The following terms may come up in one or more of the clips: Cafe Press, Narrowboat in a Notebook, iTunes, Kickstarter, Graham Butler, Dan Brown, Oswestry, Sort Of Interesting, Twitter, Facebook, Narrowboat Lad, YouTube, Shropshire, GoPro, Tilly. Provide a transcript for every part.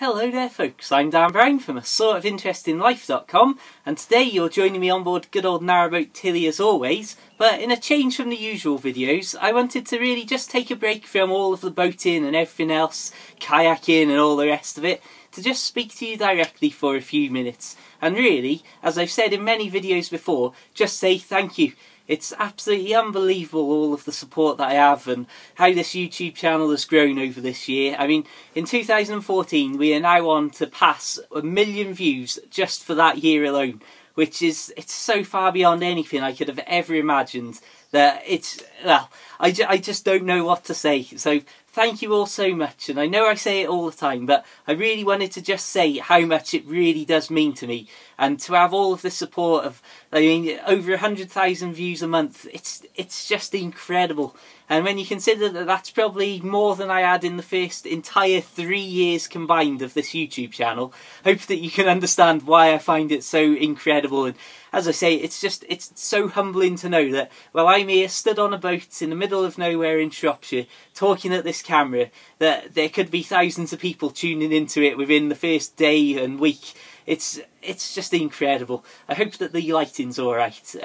Hello there folks, I'm Dan Brown from sortofinterestinglife.com, and today you're joining me on board good old narrowboat Tilly as always, but in a change from the usual videos, I wanted to really just take a break from all of the boating and everything else, kayaking and all the rest of it, to just speak to you directly for a few minutes. And really, as I've said in many videos before, just say thank you. It's absolutely unbelievable all of the support that I have and how this YouTube channel has grown over this year. I mean, in 2014 we are now on to pass 1 million views just for that year alone, which is, it's so far beyond anything I could have ever imagined that it's, well, I just don't know what to say. So thank you all so much, and I know I say it all the time, but I really wanted to just say how much it really does mean to me, and to have all of the support of, I mean, over 100,000 views a month, it's just incredible. And when you consider that that's probably more than I had in the first entire 3 years combined of this YouTube channel, I hope that you can understand why I find it so incredible. And as I say, it's just, it's so humbling to know that, well, I'm here stood on a boat in the middle of nowhere in Shropshire talking at this camera, that there could be thousands of people tuning into it within the first day and week. It's just incredible. I hope that the lighting's alright.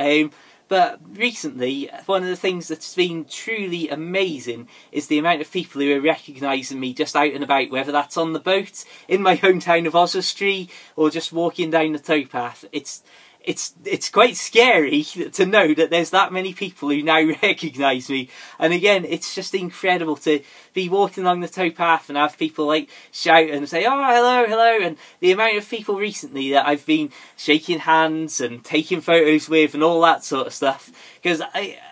But recently, one of the things that's been truly amazing is the amount of people who are recognising me just out and about, whether that's on the boat, in my hometown of Oswestry, or just walking down the towpath. It's quite scary to know that there's that many people who now recognise me. And again, it's just incredible to be walking along the towpath and have people like shout and say, oh, hello, hello. And the amount of people recently that I've been shaking hands and taking photos with and all that sort of stuff, because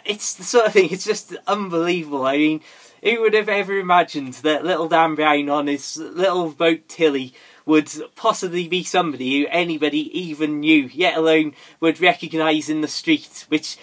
it's the sort of thing, it's just unbelievable. I mean, who would have ever imagined that little Dan Brown on his little boat Tilly would possibly be somebody who anybody even knew, yet alone would recognise in the street, which,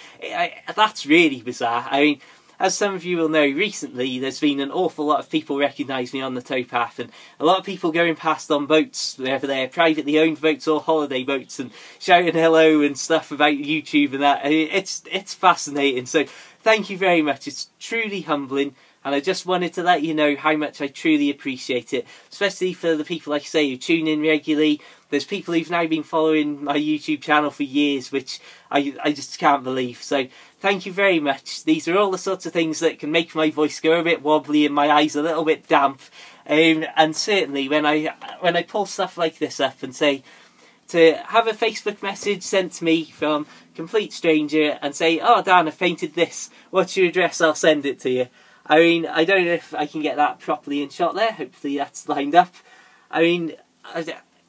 that's really bizarre. I mean, as some of you will know, recently there's been an awful lot of people recognise me on the towpath, and a lot of people going past on boats, whether they're privately owned boats or holiday boats, and shouting hello and stuff about YouTube and that. I mean, it's fascinating, so thank you very much, it's truly humbling. And I just wanted to let you know how much I truly appreciate it, especially for the people, like I say, who tune in regularly. There's people who've now been following my YouTube channel for years, which I just can't believe. So thank you very much. These are all the sorts of things that can make my voice go a bit wobbly and my eyes a little bit damp. And certainly when I pull stuff like this up and say, to have a Facebook message sent to me from a complete stranger and say, oh Dan, I've painted this, what's your address, I'll send it to you. I mean, I don't know if I can get that properly in shot there, hopefully that's lined up. I mean,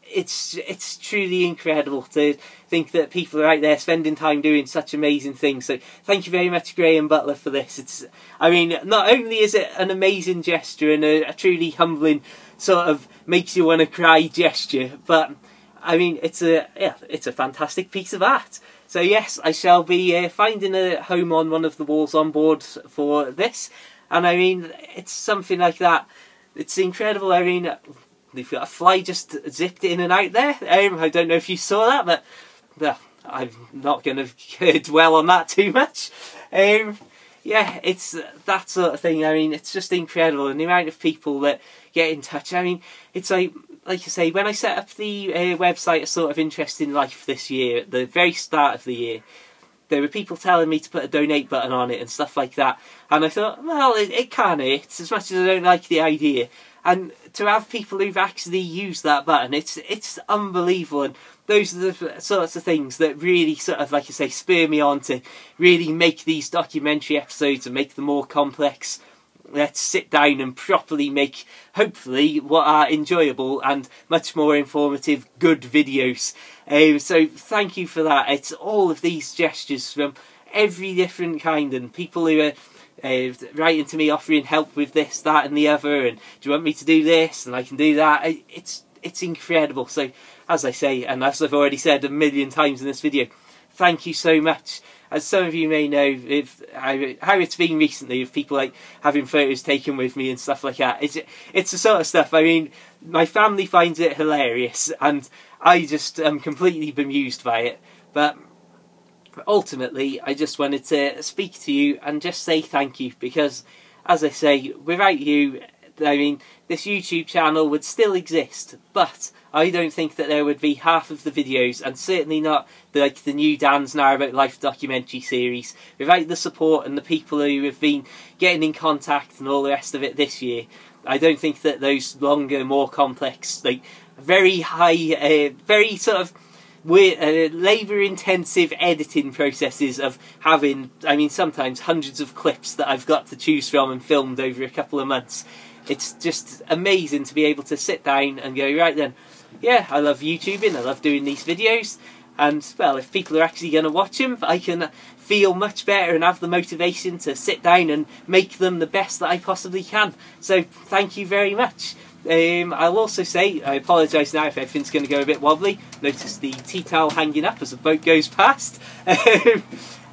it's truly incredible to think that people are out there spending time doing such amazing things. So thank you very much, Graham Butler, for this. It's, I mean, not only is it an amazing gesture and a truly humbling sort of makes you want to cry gesture, but I mean, it's a fantastic piece of art. So yes, I shall be finding a home on one of the walls on board for this. And I mean, it's something like that. It's incredible. I mean, they've got a fly just zipped in and out there. I don't know if you saw that, but well, I'm not going to dwell on that too much. Yeah, it's that sort of thing. I mean, it's just incredible. And the amount of people that get in touch. I mean, it's like I say, when I set up the website Sort of Interesting Life this year, at the very start of the year, there were people telling me to put a donate button on it and stuff like that. And I thought, well, it can't hurt, as much as I don't like the idea. And to have people who've actually used that button, it's unbelievable. And those are the sorts of things that really sort of, like I say, spur me on to really make these documentary episodes and make them more complex. Let's sit down and properly make, hopefully, what are enjoyable and much more informative, good videos. So thank you for that. It's all of these gestures from every different kind, and people who are writing to me offering help with this, that and the other, and do you want me to do this, and I can do that. It's incredible. So as I say, and as I've already said 1 million times in this video, thank you so much. As some of you may know, how it's been recently with people like having photos taken with me and stuff like that. It's the sort of stuff, I mean, my family finds it hilarious and I just am completely bemused by it. But ultimately, I just wanted to speak to you and just say thank you, because as I say, without you, I mean, this YouTube channel would still exist, but I don't think that there would be half of the videos, and certainly not like the new Dan's Narrowboat Life documentary series, without the support and the people who have been getting in contact and all the rest of it this year. I don't think that those longer, more complex, like very high, very sort of labour-intensive editing processes of having, I mean, sometimes hundreds of clips that I've got to choose from and filmed over a couple of months. It's just amazing to be able to sit down and go, right then, yeah, I love YouTubing, I love doing these videos, and, well, if people are actually going to watch them, I can feel much better and have the motivation to sit down and make them the best that I possibly can. So, thank you very much. I'll also say, I apologise now if everything's going to go a bit wobbly. Notice the tea towel hanging up as the boat goes past.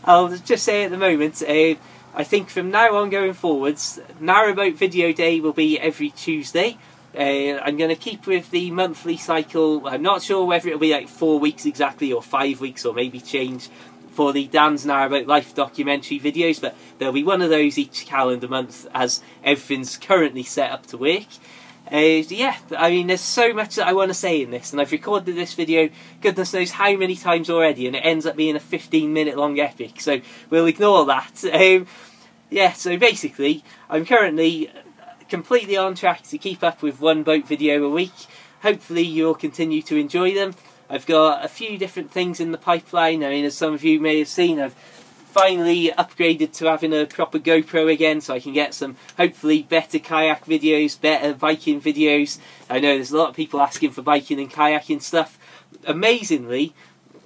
I'll just say at the moment, I think from now on going forwards, Narrowboat Video Day will be every Tuesday. I'm going to keep with the monthly cycle. I'm not sure whether it'll be like 4 weeks exactly or 5 weeks, or maybe change for the Dan's Narrowboat Life documentary videos, but there'll be one of those each calendar month as everything's currently set up to work. Yeah, I mean, there's so much that I want to say in this, and I've recorded this video goodness knows how many times already, and it ends up being a 15-minute long epic, so we'll ignore that. Yeah, so basically, I'm currently completely on track to keep up with one boat video a week. Hopefully you'll continue to enjoy them. I've got a few different things in the pipeline. I mean, as some of you may have seen, I've finally upgraded to having a proper GoPro again, so I can get some hopefully better kayak videos, better biking videos. I know there's a lot of people asking for biking and kayaking stuff. Amazingly,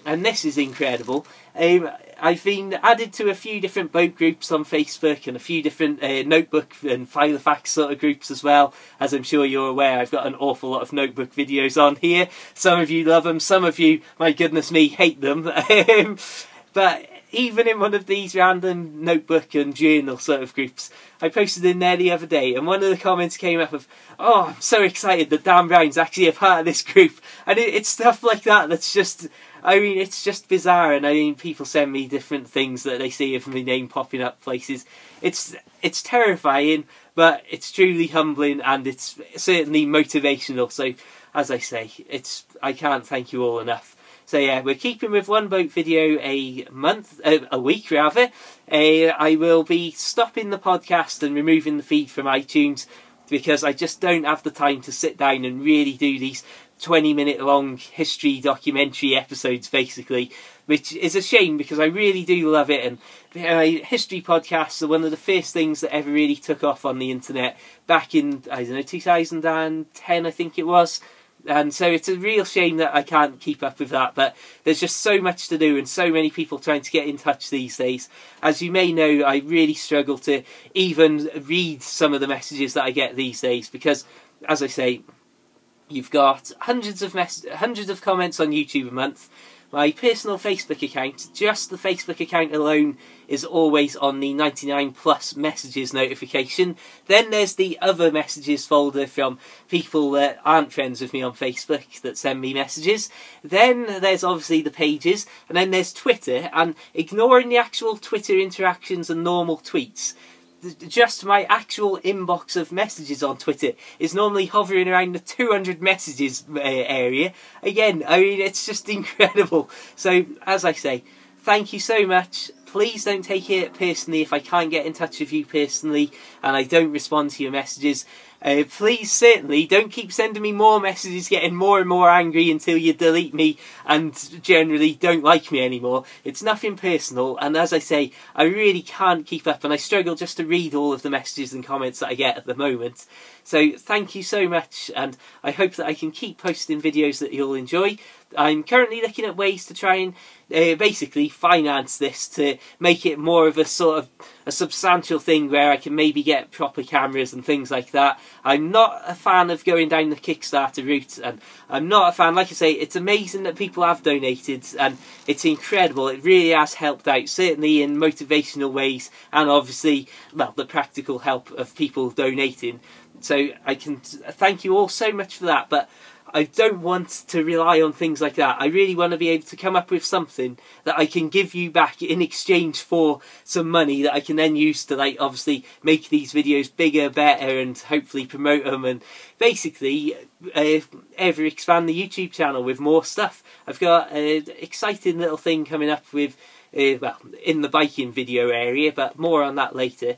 and this is incredible, I've been added to a few different boat groups on Facebook and a few different notebook and file of facts sort of groups as well. As I'm sure you're aware, I've got an awful lot of notebook videos on here. Some of you love them, some of you, my goodness me, hate them. But even in one of these random notebook and journal sort of groups, I posted in there the other day, and one of the comments came up of, oh, I'm so excited that Dan Brown's actually a part of this group. And it's stuff like that that's just, I mean, it's just bizarre. And I mean, people send me different things that they see of my name popping up places. It's terrifying, but it's truly humbling, and it's certainly motivational. So, as I say, I can't thank you all enough. So yeah, we're keeping with one boat video a week rather. I will be stopping the podcast and removing the feed from iTunes, because I just don't have the time to sit down and really do these 20-minute long history documentary episodes, basically, which is a shame because I really do love it. And history podcasts are one of the first things that ever really took off on the internet back in, I don't know, 2010, I think it was. And so it's a real shame that I can't keep up with that, but there's just so much to do and so many people trying to get in touch these days. As you may know, I really struggle to even read some of the messages that I get these days, because, as I say, you've got hundreds of comments on YouTube a month. My personal Facebook account, just the Facebook account alone, is always on the 99+ messages notification. Then there's the other messages folder from people that aren't friends with me on Facebook that send me messages. Then there's obviously the pages, and then there's Twitter, and ignoring the actual Twitter interactions and normal tweets, just my actual inbox of messages on Twitter is normally hovering around the 200 messages area. Again, I mean, it's just incredible. So, as I say, thank you so much. Please don't take it personally if I can't get in touch with you personally and I don't respond to your messages. Please certainly don't keep sending me more messages, getting more and more angry until you delete me and generally don't like me anymore. It's nothing personal, and as I say, I really can't keep up and I struggle just to read all of the messages and comments that I get at the moment. So thank you so much, and I hope that I can keep posting videos that you'll enjoy. I'm currently looking at ways to try and basically finance this, to make it more of a sort of a substantial thing where I can maybe get proper cameras and things like that. I'm not a fan of going down the Kickstarter route, and I'm not a fan, like I say, it's amazing that people have donated and it's incredible. It really has helped out, certainly in motivational ways, and obviously, well, the practical help of people donating. So I can thank you all so much for that, but I don't want to rely on things like that. I really want to be able to come up with something that I can give you back in exchange for some money that I can then use to, like, obviously make these videos bigger, better, and hopefully promote them, and basically ever expand the YouTube channel with more stuff. I've got an exciting little thing coming up with, well, in the biking video area, but more on that later.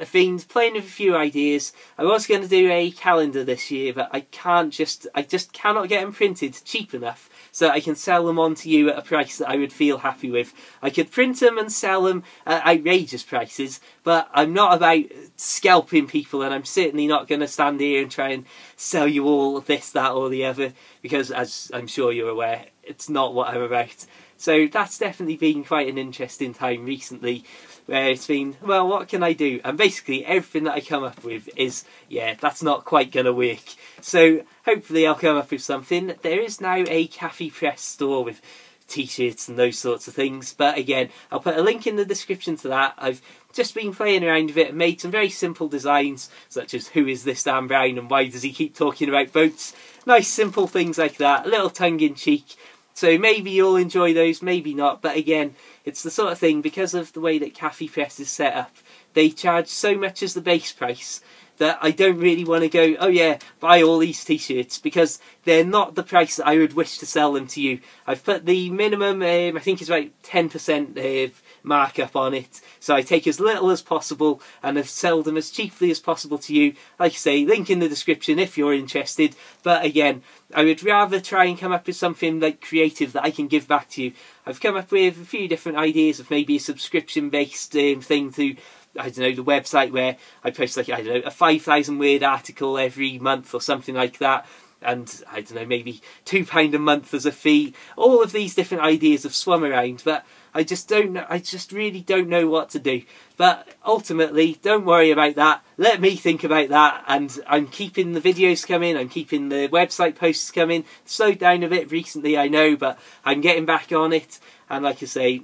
Things, playing with a few ideas. I was going to do a calendar this year, but I can't I just cannot get them printed cheap enough so that I can sell them on to you at a price that I would feel happy with. I could print them and sell them at outrageous prices, but I'm not about scalping people, and I'm certainly not going to stand here and try and sell you all this, that or the other, because as I'm sure you're aware, it's not what I'm about. So that's definitely been quite an interesting time recently, where it's been, well, what can I do? And basically everything that I come up with is, yeah, that's not quite going to work. So hopefully I'll come up with something. There is now a Cafe Press store with t-shirts and those sorts of things, but again, I'll put a link in the description to that. I've just been playing around with it and made some very simple designs, such as who is this Dan Brown and why does he keep talking about boats? Nice simple things like that, a little tongue-in-cheek. So maybe you'll enjoy those, maybe not, but again, it's the sort of thing, because of the way that Cafe Press is set up, they charge so much as the base price that I don't really want to go, oh yeah, buy all these t-shirts, because they're not the price that I would wish to sell them to you. I've put the minimum, I think it's about 10% markup on it, so I take as little as possible and I've sold them as cheaply as possible to you. Like I say, link in the description if you're interested, but again, I would rather try and come up with something like creative that I can give back to you. I've come up with a few different ideas of maybe a subscription-based thing to, I don't know, the website where I post, like, I don't know, a 5,000 word article every month or something like that, and I don't know, maybe £2 a month as a fee. All of these different ideas have swum around, but I just don't know, I just really don't know what to do. But ultimately, don't worry about that. Let me think about that, and I'm keeping the videos coming, I'm keeping the website posts coming. Slowed down a bit recently, I know, but I'm getting back on it, and like I say,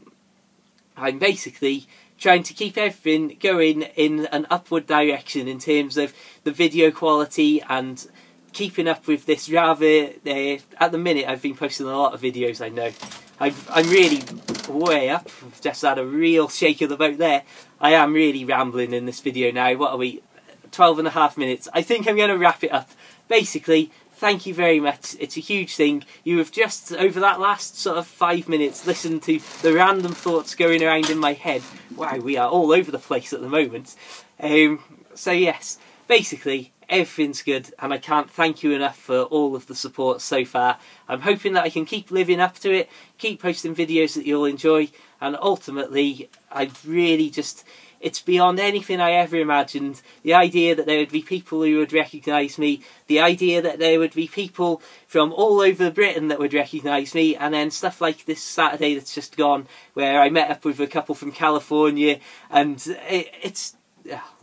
I'm basically trying to keep everything going in an upward direction in terms of the video quality and keeping up with this rather, at the minute I've been posting a lot of videos, I know. I'm really way up. I've just had a real shake of the boat there. I am really rambling in this video now. What are we? 12.5 minutes. I think I'm going to wrap it up. Basically, thank you very much. It's a huge thing. You have just, over that last sort of 5 minutes, listened to the random thoughts going around in my head. Wow, we are all over the place at the moment. So yes, basically, everything's good, and I can't thank you enough for all of the support so far. I'm hoping that I can keep living up to it, keep posting videos that you'll enjoy, and ultimately, I really just, it's beyond anything I ever imagined. The idea that there would be people who would recognise me, the idea that there would be people from all over Britain that would recognise me, and then stuff like this Saturday that's just gone, where I met up with a couple from California, and it's,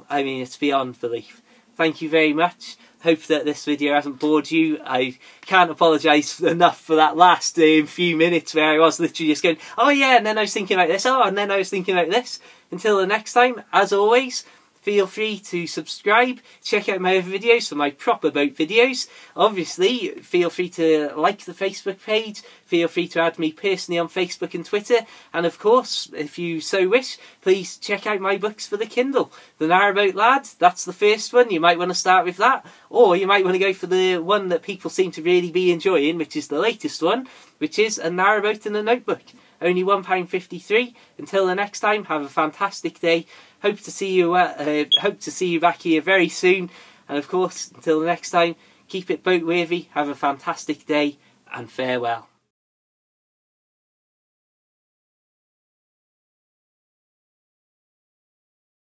I mean, it's beyond belief. Thank you very much. Hope that this video hasn't bored you. I can't apologise enough for that last few minutes where I was literally just going, oh yeah, and then I was thinking about this, oh, and then I was thinking about this. Until the next time, as always, feel free to subscribe, check out my other videos for my proper boat videos. Obviously, feel free to like the Facebook page, feel free to add me personally on Facebook and Twitter, and of course, if you so wish, please check out my books for the Kindle. The Narrowboat Lad, that's the first one, you might want to start with that, or you might want to go for the one that people seem to really be enjoying, which is the latest one, which is A Narrowboat in a Notebook. Only £1.53. Until the next time, have a fantastic day. Hope to see you. Hope to see you back here very soon. And of course, until the next time, keep it boatworthy. Have a fantastic day, and farewell.